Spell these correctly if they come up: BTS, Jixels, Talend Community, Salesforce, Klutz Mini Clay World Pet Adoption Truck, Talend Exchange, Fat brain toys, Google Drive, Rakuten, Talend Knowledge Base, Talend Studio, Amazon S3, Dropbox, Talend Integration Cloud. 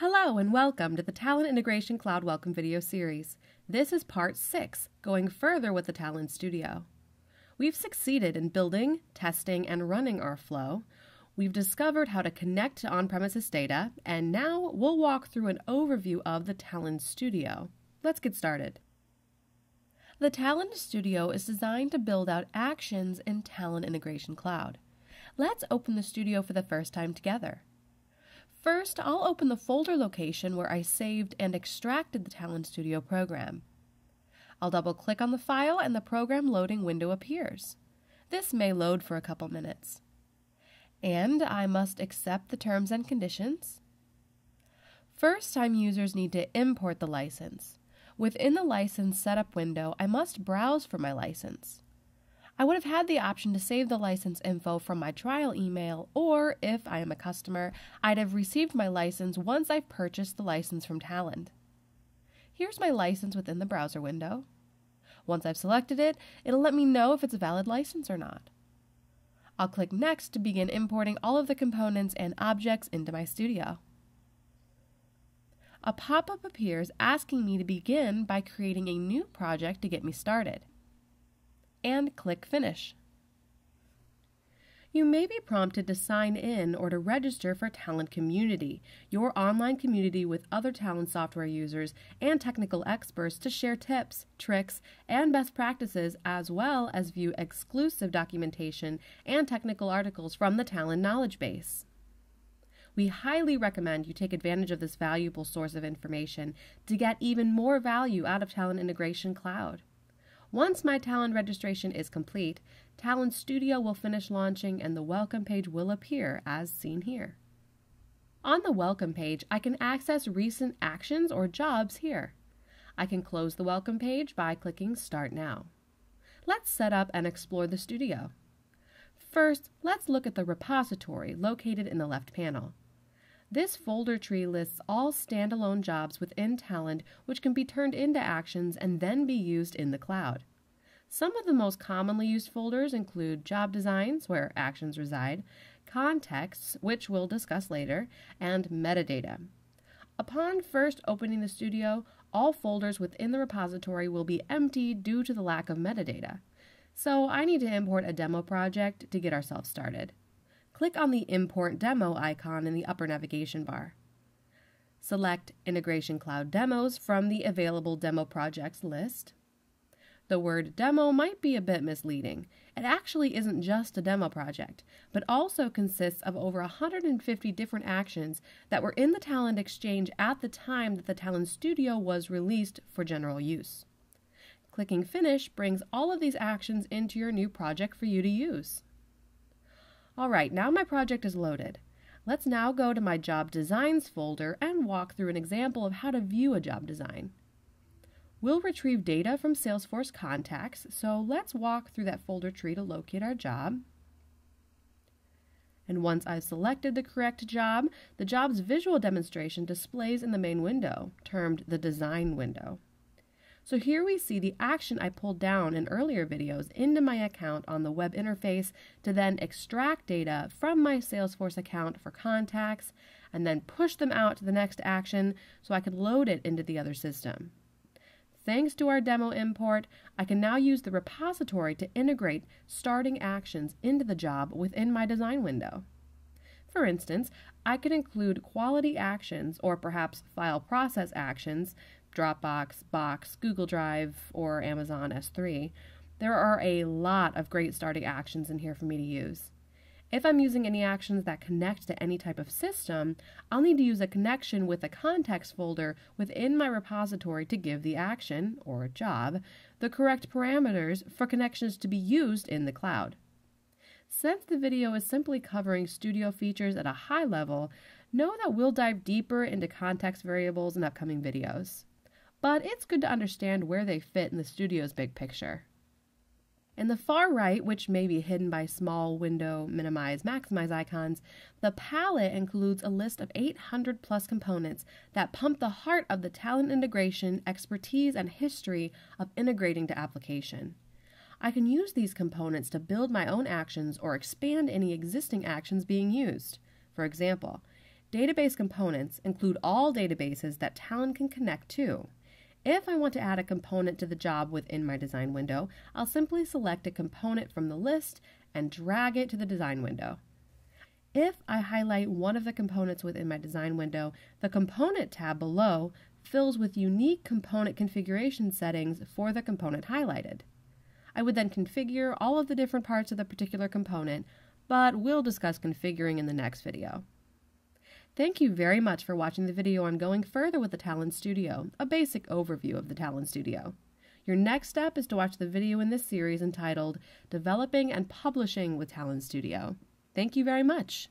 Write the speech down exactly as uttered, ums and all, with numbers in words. Hello and welcome to the Talend Integration Cloud Welcome video series. This is part six, going further with the Talend Studio. We've succeeded in building, testing, and running our flow. We've discovered how to connect to on-premises data, and now we'll walk through an overview of the Talend Studio. Let's get started. The Talend Studio is designed to build out actions in Talend Integration Cloud. Let's open the Studio for the first time together. First, I'll open the folder location where I saved and extracted the Talend Studio program. I'll double-click on the file and the program loading window appears. This may load for a couple minutes. And I must accept the terms and conditions. First-time users need to import the license. Within the license setup window, I must browse for my license. I would have had the option to save the license info from my trial email, or if I am a customer, I'd have received my license once I've purchased the license from Talend. Here's my license within the browser window. Once I've selected it, it'll let me know if it's a valid license or not. I'll click Next to begin importing all of the components and objects into my studio. A pop-up appears asking me to begin by creating a new project to get me started. And click Finish. You may be prompted to sign in or to register for Talend Community, your online community with other Talend software users and technical experts to share tips, tricks, and best practices, as well as view exclusive documentation and technical articles from the Talend Knowledge Base. We highly recommend you take advantage of this valuable source of information to get even more value out of Talend Integration Cloud. Once my Talend registration is complete, Talend Studio will finish launching and the welcome page will appear as seen here. On the welcome page, I can access recent actions or jobs here. I can close the welcome page by clicking Start Now. Let's set up and explore the studio. First, let's look at the repository located in the left panel. This folder tree lists all standalone jobs within Talend which can be turned into actions and then be used in the cloud. Some of the most commonly used folders include Job Designs, where actions reside, Contexts, which we'll discuss later, and Metadata. Upon first opening the studio, all folders within the repository will be empty due to the lack of metadata. So I need to import a demo project to get ourselves started. Click on the Import Demo icon in the upper navigation bar. Select Integration Cloud Demos from the Available Demo Projects list. The word demo might be a bit misleading. It actually isn't just a demo project, but also consists of over one hundred fifty different actions that were in the Talend Exchange at the time that the Talend Studio was released for general use. Clicking Finish brings all of these actions into your new project for you to use. Alright, now my project is loaded. Let's now go to my Job Designs folder and walk through an example of how to view a job design. We'll retrieve data from Salesforce contacts, so let's walk through that folder tree to locate our job. And once I've selected the correct job, the job's visual demonstration displays in the main window, termed the Design window. So here we see the action I pulled down in earlier videos into my account on the web interface to then extract data from my Salesforce account for contacts and then push them out to the next action so I could load it into the other system. Thanks to our demo import, I can now use the repository to integrate starting actions into the job within my design window. For instance, I could include quality actions or perhaps file process actions, Dropbox, Box, Google Drive, or Amazon S three. There are a lot of great starting actions in here for me to use. If I'm using any actions that connect to any type of system, I'll need to use a connection with a context folder within my repository to give the action, or job, the correct parameters for connections to be used in the cloud. Since the video is simply covering studio features at a high level, know that we'll dive deeper into context variables in upcoming videos. But it's good to understand where they fit in the studio's big picture. In the far right, which may be hidden by small window minimize, maximize icons, the palette includes a list of eight hundred plus components that pump the heart of the Talend integration, expertise, and history of integrating to application. I can use these components to build my own actions or expand any existing actions being used. For example, Database components include all databases that Talend can connect to. If I want to add a component to the job within my design window, I'll simply select a component from the list and drag it to the design window. If I highlight one of the components within my design window, the Component tab below fills with unique component configuration settings for the component highlighted. I would then configure all of the different parts of the particular component, but we'll discuss configuring in the next video. Thank you very much for watching the video on going further with the Talend Studio, a basic overview of the Talend Studio. Your next step is to watch the video in this series entitled Developing and Publishing with Talend Studio. Thank you very much.